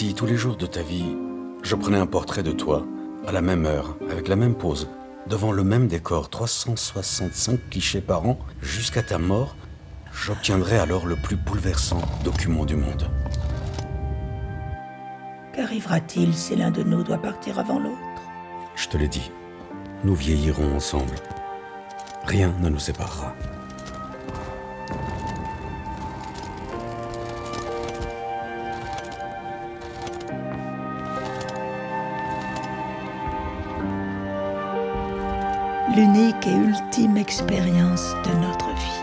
Si tous les jours de ta vie, je prenais un portrait de toi, à la même heure, avec la même pose, devant le même décor, 365 clichés par an, jusqu'à ta mort, j'obtiendrai alors le plus bouleversant document du monde. Qu'arrivera-t-il si l'un de nous doit partir avant l'autre? Je te l'ai dit, nous vieillirons ensemble. Rien ne nous séparera. L'unique et ultime expérience de notre vie.